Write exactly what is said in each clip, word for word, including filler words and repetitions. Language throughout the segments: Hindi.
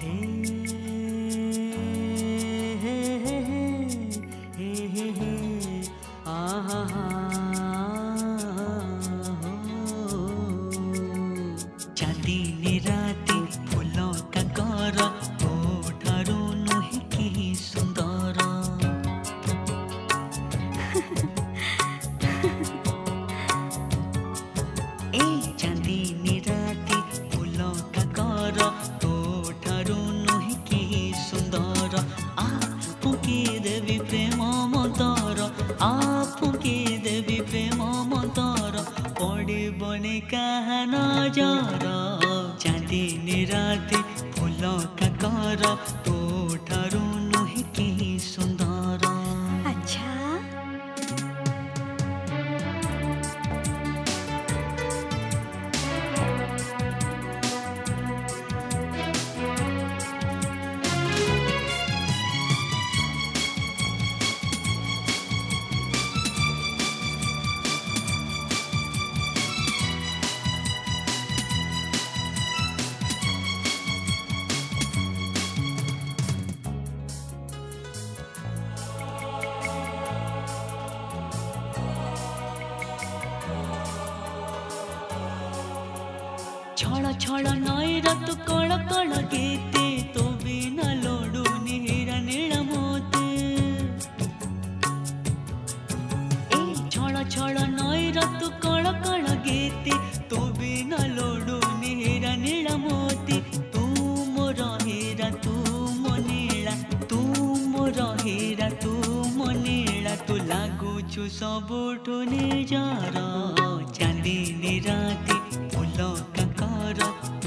चांदनी राती फूलों का गौरा ओठारो नुही की सुंदरा ए चांदनी राती फूलों का गौरा ओठारो नुही की सुंदरा आपके देवी प्रेम मतारा आपके देवी प्रेम मतारा पड़े बने कहा नजारा चांदनी राती फूलों का गौरा ओठारो नुही की सुंदरा। अच्छा छोड़ा छोड़ा नई रत कड़ कड़ गीते तो बिना लोडू नीरा नीला मोते ए छोड़ा छोड़ा नई रत कड़ कड़ गीते तो बिना लोडू नीरा नीला मोते तू मोर हीरा तू मोनीला तू मोर हीरा तू मोनीला तू लागुछु सबुठु निजारा चांदनी राती फूलों का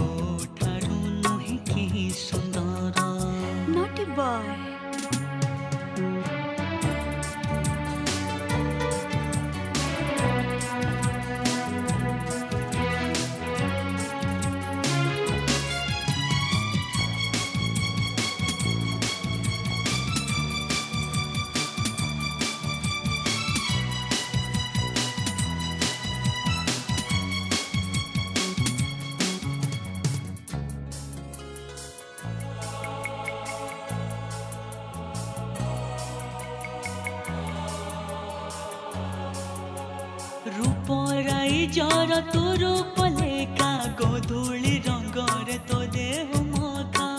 ओठारो नुही की सुंदरा। Naughty boy. रूप राई जर तू रूप लेखा गोधूली रंगर तो देह मखा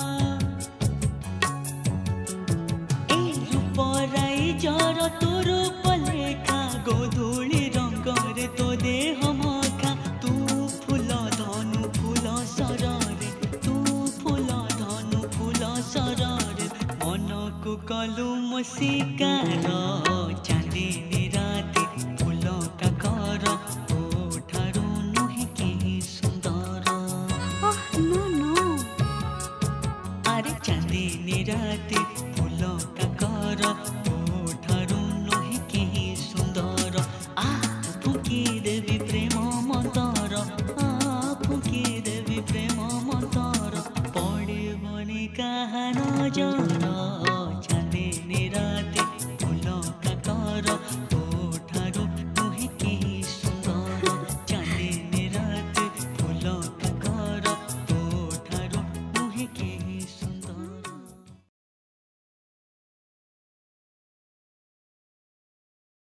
ए रूप राई जर तू रूप लेखा गोधूली रंगर तो देह मखा तू फूल धनु फूल सररे तू फूल धनु फूल सररे मन को कलु मो शिकार चांदनी राती फूलों का ओठारो नुही की सुंदरा। ओह नो नो अरे चांदनी राती फूलों का गौरा ओठारो नुही की सुंदरा आपकी देवी।